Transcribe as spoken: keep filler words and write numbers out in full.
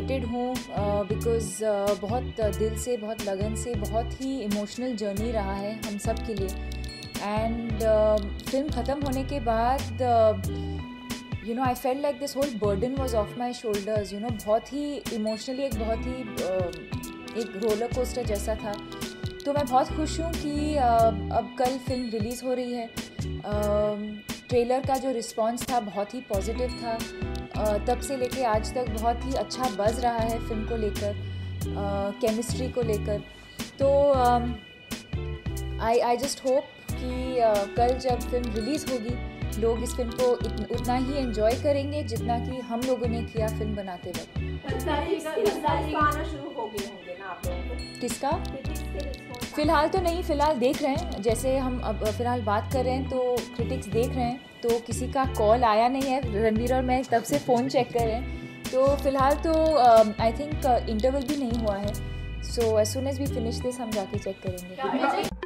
Excited हूँ because बहुत दिल से, बहुत लगन से, बहुत ही इमोशनल जर्नी रहा है हम सब के लिए। एंड फिल्म ख़त्म होने के बाद you know I felt like this whole burden was off my shoulders. You know बहुत ही इमोशनली एक बहुत ही uh, एक रोलर कोस्टर जैसा था। तो मैं बहुत खुश हूँ कि uh, अब कल फिल्म रिलीज़ हो रही है। uh, ट्रेलर का जो रिस्पॉन्स था बहुत ही पॉजिटिव था। uh, तब से लेके आज तक बहुत ही अच्छा बज़ रहा है फिल्म को लेकर, केमिस्ट्री uh, को लेकर। तो आई आई जस्ट होप कि uh, कल जब फिल्म रिलीज़ होगी लोग इस फिल्म को इतन, उतना ही एंजॉय करेंगे जितना कि हम लोगों ने किया फिल्म बनाते वक्त। किसका फ़िलहाल तो नहीं, फ़िलहाल देख रहे हैं। जैसे हम अब फ़िलहाल बात कर रहे हैं तो क्रिटिक्स देख रहे हैं, तो किसी का कॉल आया नहीं है। रणबीर और मैं तब से फ़ोन चेक कर रहे हैं। तो फ़िलहाल तो आई थिंक इंटरवल भी नहीं हुआ है। So as soon as we finish this हम जाके चेक करेंगे।